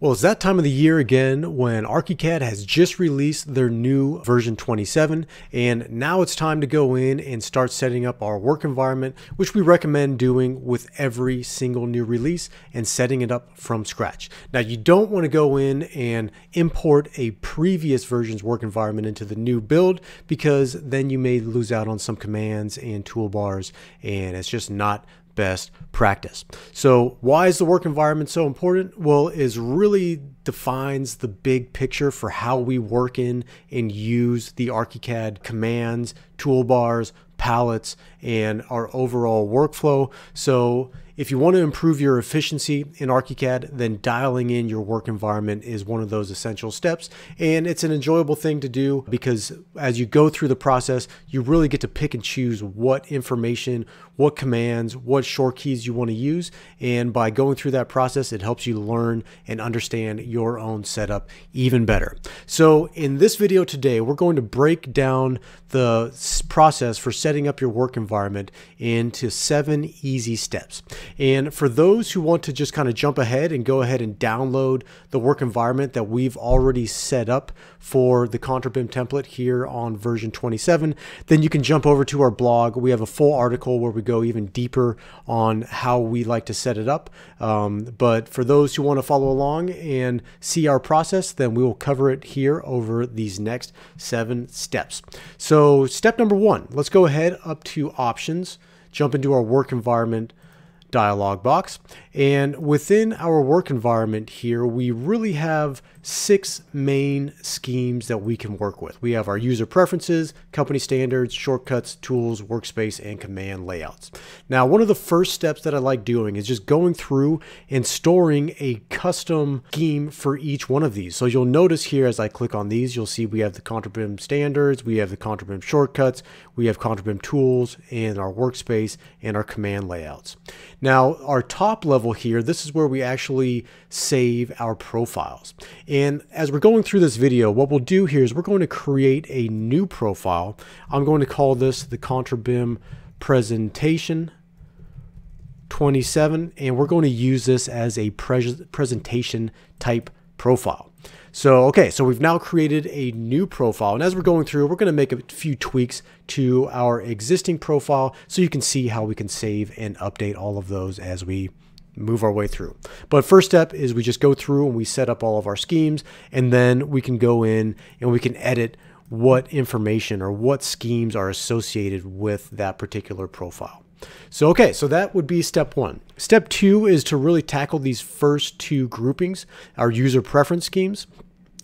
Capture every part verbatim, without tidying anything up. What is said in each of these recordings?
Well, it's that time of the year again when ArchiCAD has just released their new version twenty-seven, and now it's time to go in and start setting up our work environment, which we recommend doing with every single new release and setting it up from scratch. Now, you don't want to go in and import a previous version's work environment into the new build, because then you may lose out on some commands and toolbars, and it's just not best practice. So why is the work environment so important? Well, it really defines the big picture for how we work in and use the ArchiCAD commands, toolbars, palettes, and our overall workflow. So if you want to improve your efficiency in ArchiCAD, then dialing in your work environment is one of those essential steps. And it's an enjoyable thing to do, because as you go through the process, you really get to pick and choose what information, what commands, what short keys you want to use. And by going through that process, it helps you learn and understand your own setup even better. So in this video today, we're going to break down the process for setting up your work environment into seven easy steps. And for those who want to just kind of jump ahead and go ahead and download the work environment that we've already set up for the ContraBIM template here on version twenty-seven, then you can jump over to our blog. We have a full article where we go even deeper on how we like to set it up. Um, but for those who want to follow along and see our process, then we will cover it here over these next seven steps. So step number one, let's go ahead up to options, jump into our work environment dialog box. And within our work environment here, we really have six main schemes that we can work with. We have our user preferences, company standards, shortcuts, tools, workspace, and command layouts. Now, one of the first steps that I like doing is just going through and storing a custom scheme for each one of these. So you'll notice here, as I click on these, you'll see we have the ContraBIM standards, we have the ContraBIM shortcuts, we have ContraBIM tools, and our workspace, and our command layouts. Now, our top level here, this is where we actually save our profiles. And as we're going through this video, what we'll do here is we're going to create a new profile. I'm going to call this the ContraBIM presentation twenty-seven, and we're going to use this as a pre presentation type profile. So, okay, so we've now created a new profile. And as we're going through, we're going to make a few tweaks to our existing profile so you can see how we can save and update all of those as we move our way through. But first step is we just go through and we set up all of our schemes, and then we can go in and we can edit what information or what schemes are associated with that particular profile. So, okay, so that would be step one. Step two is to really tackle these first two groupings, our user preference schemes.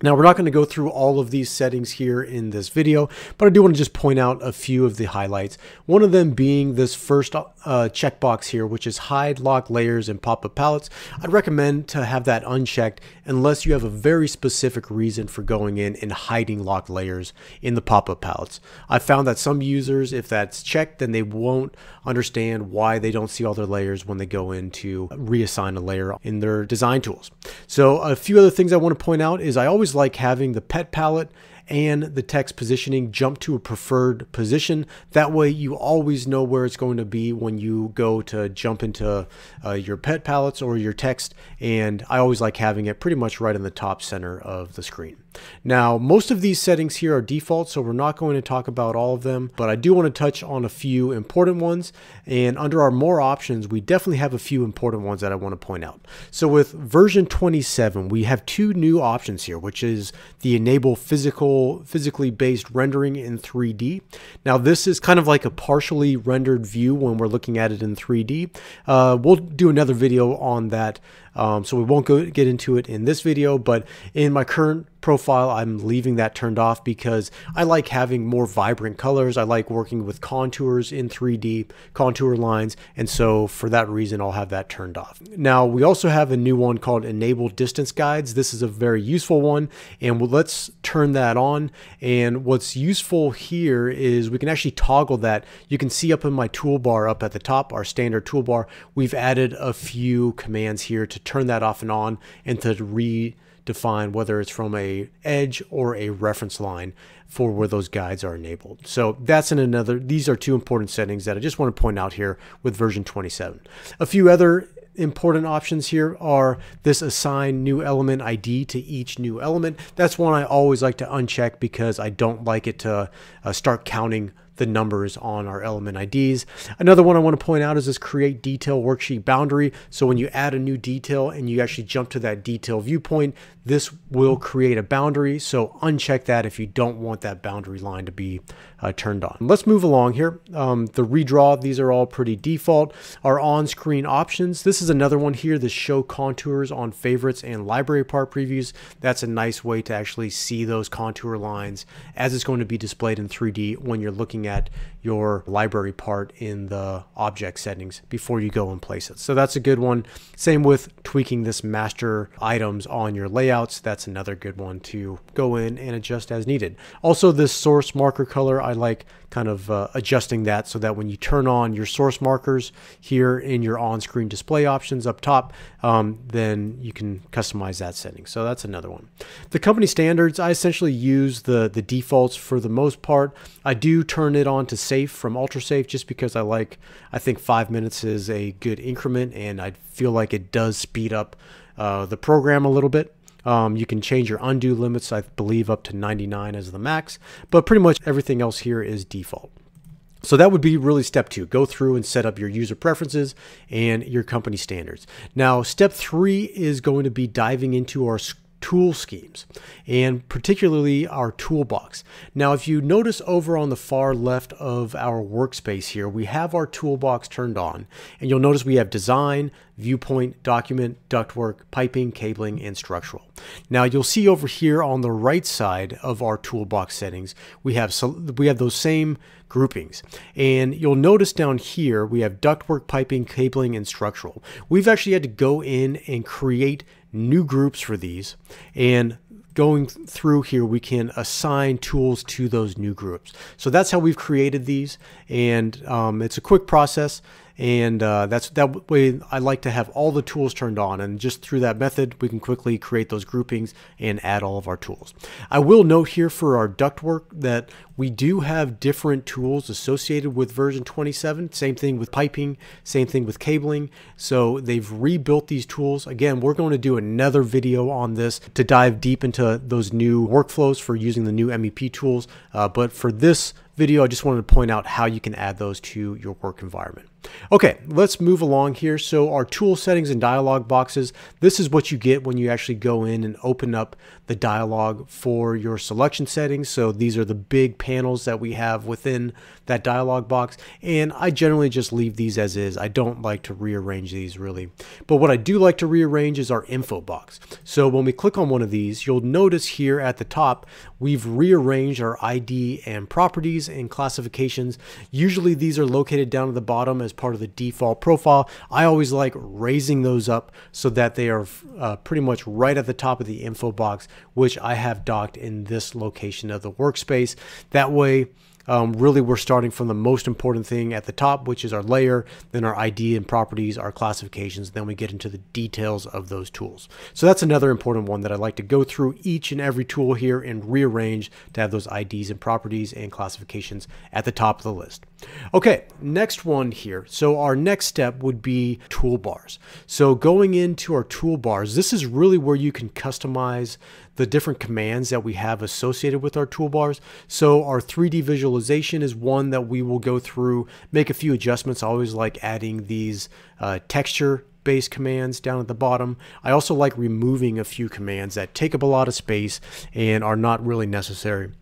Now, we're not going to go through all of these settings here in this video, but I do want to just point out a few of the highlights. One of them being this first uh, checkbox here, which is hide lock layers and pop-up palettes. I'd recommend to have that unchecked unless you have a very specific reason for going in and hiding lock layers in the pop-up palettes. I found that some users, if that's checked, then they won't understand why they don't see all their layers when they go in to reassign a layer in their design tools. So a few other things I want to point out is I always like having the pet palette and the text positioning jump to a preferred position. That way you always know where it's going to be when you go to jump into uh, your pet palettes or your text, and I always like having it pretty much right in the top center of the screen. Now, most of these settings here are default, so we're not going to talk about all of them, but I do want to touch on a few important ones. And under our more options, we definitely have a few important ones that I want to point out. So with version twenty-seven, we have two new options here, which is the enable physical physically based rendering in three D. Now, this is kind of like a partially rendered view when we're looking at it in three D. Uh, we'll do another video on that, um, so we won't go get into it in this video, but in my current profile, I'm leaving that turned off because I like having more vibrant colors. I like working with contours in three D, contour lines, and so for that reason, I'll have that turned off. Now, we also have a new one called Enable Distance Guides. This is a very useful one, and we'll, let's turn that on. And what's useful here is we can actually toggle that. You can see up in my toolbar up at the top, our standard toolbar, we've added a few commands here to turn that off and on and to re define whether it's from a edge or a reference line for where those guides are enabled. So that's in another, these are two important settings that I just want to point out here with version twenty-seven. A few other important options here are this assign new element I D to each new element. That's one I always like to uncheck because I don't like it to uh, start counting the numbers on our element I Ds. Another one I want to point out is this create detail worksheet boundary. So when you add a new detail and you actually jump to that detail viewpoint, this will create a boundary. So uncheck that if you don't want that boundary line to be uh, turned on. Let's move along here. Um, the redraw, these are all pretty default. Our on-screen options, this is another one here, the show contours on favorites and library part previews. That's a nice way to actually see those contour lines as it's going to be displayed in three D when you're looking at at your library part in the object settings before you go and place it. So that's a good one. Same with tweaking this master items on your layouts. That's another good one to go in and adjust as needed. Also, this source marker color, I like kind of uh, adjusting that so that when you turn on your source markers here in your on-screen display options up top, um, then you can customize that setting. So that's another one. The company standards, I essentially use the, the defaults for the most part. I do turn it on to safe from ultra safe just because I like, I think five minutes is a good increment and I feel like it does speed up uh, the program a little bit. Um, you can change your undo limits, I believe up to ninety-nine as the max, but pretty much everything else here is default. So that would be really step two, go through and set up your user preferences and your company standards. Now, step three is going to be diving into our tool schemes and particularly our toolbox. Now, if you notice over on the far left of our workspace here, we have our toolbox turned on and you'll notice we have design, viewpoint, document, ductwork, piping, cabling, and structural. Now you'll see over here on the right side of our toolbox settings, we have so we have those same groupings. And you'll notice down here, we have ductwork, piping, cabling, and structural. We've actually had to go in and create new groups for these, and going through here we can assign tools to those new groups. So that's how we've created these, and um, it's a quick process, and uh, that's that way I like to have all the tools turned on, and just through that method we can quickly create those groupings and add all of our tools. I will note here for our ductwork that we do have different tools associated with version twenty-seven, same thing with piping, same thing with cabling. So they've rebuilt these tools. Again, we're going to do another video on this to dive deep into those new workflows for using the new M E P tools. Uh, but for this video, I just wanted to point out how you can add those to your work environment. Okay, let's move along here. So our tool settings and dialog boxes, this is what you get when you actually go in and open up the dialog for your selection settings. So these are the big pages panels that we have within that dialog box, and I generally just leave these as is. I don't like to rearrange these really, but what I do like to rearrange is our info box. So when we click on one of these, you'll notice here at the top we've rearranged our I D and properties and classifications. Usually these are located down at the bottom as part of the default profile. I always like raising those up so that they are uh, pretty much right at the top of the info box, which I have docked in this location of the workspace. That That way, um, really we're starting from the most important thing at the top, which is our layer, then our I D and properties, our classifications, then we get into the details of those tools. So that's another important one that I like to go through each and every tool here and rearrange to have those I Ds and properties and classifications at the top of the list. Okay, next one here. So our next step would be toolbars. So going into our toolbars, this is really where you can customize the different commands that we have associated with our toolbars. So our three D visualization is one that we will go through, make a few adjustments. I always like adding these uh, texture based commands down at the bottom. I also like removing a few commands that take up a lot of space and are not really necessary.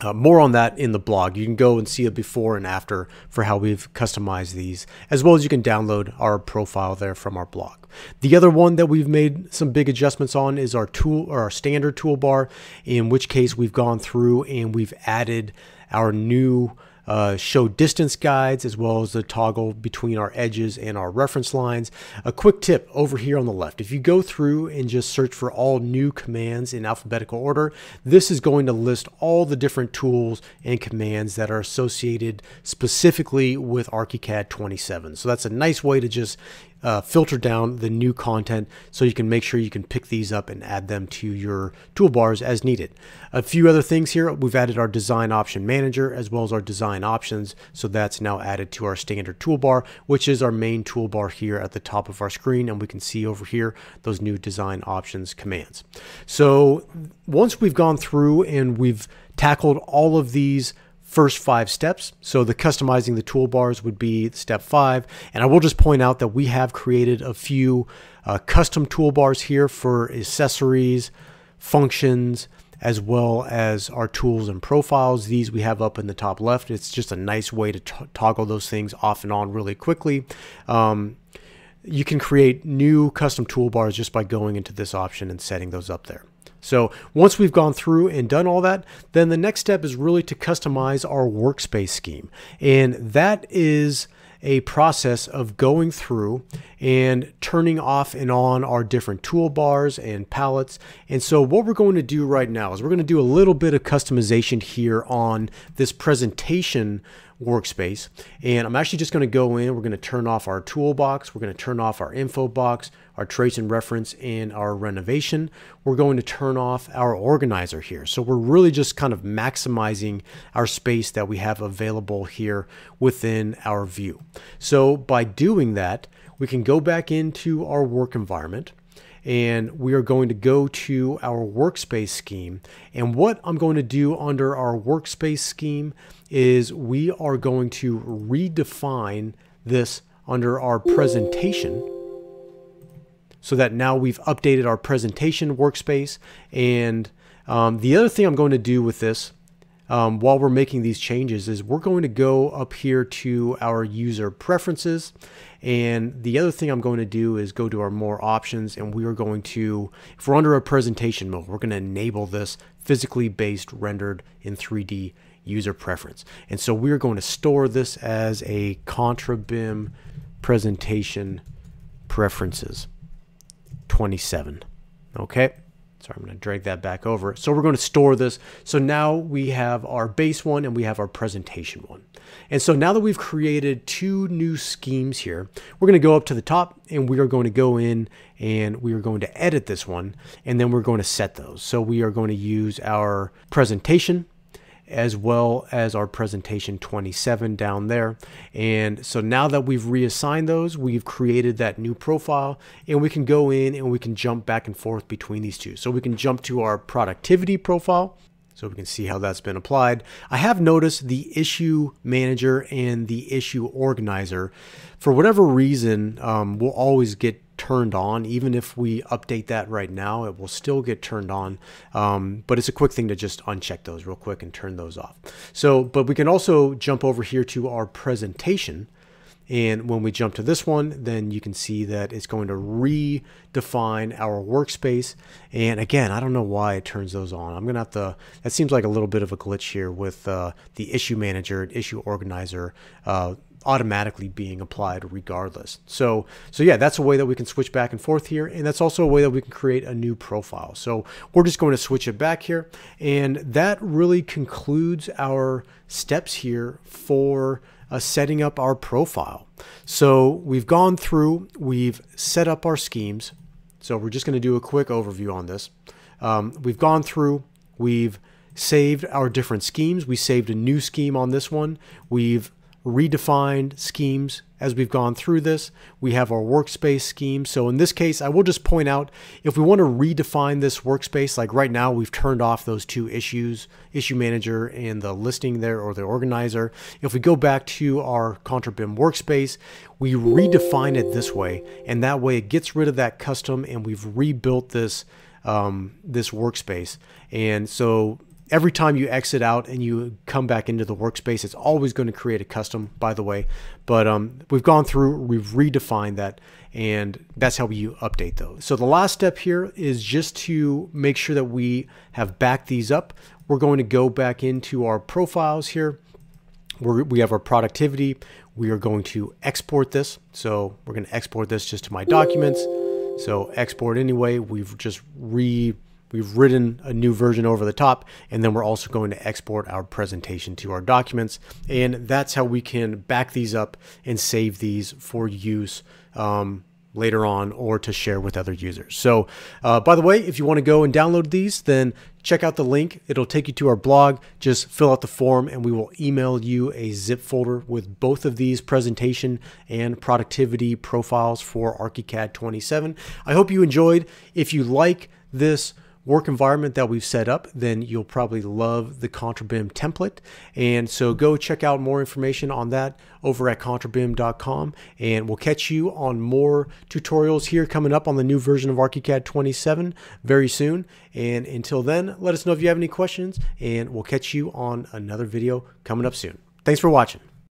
Uh, more on that in the blog. You can go and see a before and after for how we've customized these, as well as you can download our profile there from our blog. The other one that we've made some big adjustments on is our tool or our standard toolbar, in which case we've gone through and we've added our new Uh, show distance guides, as well as the toggle between our edges and our reference lines. A quick tip over here on the left, if you go through and just search for all new commands in alphabetical order, this is going to list all the different tools and commands that are associated specifically with ArchiCAD twenty-seven. So that's a nice way to just uh, filter down the new content so you can make sure you can pick these up and add them to your toolbars as needed. A few other things here, we've added our design option manager as well as our design options. So that's now added to our standard toolbar, which is our main toolbar here at the top of our screen. And we can see over here those new design options commands. So once we've gone through and we've tackled all of these first five steps. So the customizing the toolbars would be step five. And I will just point out that we have created a few uh, custom toolbars here for accessories, functions, as well as our tools and profiles. These we have up in the top left. It's just a nice way to toggle those things off and on really quickly. Um, you can create new custom toolbars just by going into this option and setting those up there. So once we've gone through and done all that, then the next step is really to customize our workspace scheme. And that is a process of going through and turning off and on our different toolbars and palettes. And so what we're going to do right now is we're going to do a little bit of customization here on this presentation workspace. And I'm actually just going to go in, we're going to turn off our toolbox, we're going to turn off our info box, our trace and reference, and our renovation. We're going to turn off our organizer here. So we're really just kind of maximizing our space that we have available here within our view. So by doing that, we can go back into our work environment and we are going to go to our workspace scheme. And what I'm going to do under our workspace scheme is we are going to redefine this under our presentation so that now we've updated our presentation workspace. And um, the other thing I'm going to do with this Um, while we're making these changes is we're going to go up here to our user preferences. And the other thing I'm going to do is go to our more options, and we are going to, if we're under a presentation mode, we're going to enable this physically based rendered in three D user preference. And so we're going to store this as a ContraBIM presentation preferences twenty-seven. Okay. Sorry, I'm going to drag that back over. So we're going to store this. So now we have our base one and we have our presentation one. And so now that we've created two new schemes here, we're going to go up to the top and we are going to go in and we are going to edit this one. And then we're going to set those. So we are going to use our presentation as well as our presentation twenty-seven down there. And so now that we've reassigned those, we've created that new profile, and we can go in and we can jump back and forth between these two. So we can jump to our productivity profile. So we can see how that's been applied. I have noticed the issue manager and the issue organizer, for whatever reason, um, will always get turned on. Even if we update that right now, it will still get turned on. Um, but it's a quick thing to just uncheck those real quick and turn those off. So, but we can also jump over here to our presentation. And when we jump to this one, then you can see that it's going to redefine our workspace. And again, I don't know why it turns those on. I'm going to have to, that seems like a little bit of a glitch here with uh, the issue manager and issue organizer uh, automatically being applied regardless. So, so yeah, that's a way that we can switch back and forth here. And that's also a way that we can create a new profile. So we're just going to switch it back here. And that really concludes our steps here for Uh, setting up our profile. So we've gone through, we've set up our schemes. So we're just going to do a quick overview on this. Um, we've gone through, we've saved our different schemes. We saved a new scheme on this one. We've redefined schemes as we've gone through this. We have our workspace scheme. So in this case, I will just point out, if we want to redefine this workspace, like right now, we've turned off those two issues, issue manager and the listing there or the organizer. If we go back to our ContraBIM workspace, we redefine it this way. And that way it gets rid of that custom and we've rebuilt this, um, this workspace. And so every time you exit out and you come back into the workspace, it's always going to create a custom, by the way. But um, we've gone through, we've redefined that, and that's how you update those. So the last step here is just to make sure that we have backed these up. We're going to go back into our profiles here. We're, we have our productivity. We are going to export this. So we're going to export this just to my documents. So export anyway. We've just re We've written a new version over the top, and then we're also going to export our presentation to our documents. And that's how we can back these up and save these for use um, later on or to share with other users. So uh, by the way, if you want to go and download these, then check out the link. It'll take you to our blog. Just fill out the form and we will email you a zip folder with both of these presentation and productivity profiles for ArchiCAD twenty-seven. I hope you enjoyed. If you like this work environment that we've set up, then you'll probably love the ContraBIM template. And so go check out more information on that over at ContraBIM dot com, and we'll catch you on more tutorials here coming up on the new version of ArchiCAD twenty-seven very soon. And until then, let us know if you have any questions, and we'll catch you on another video coming up soon. Thanks for watching.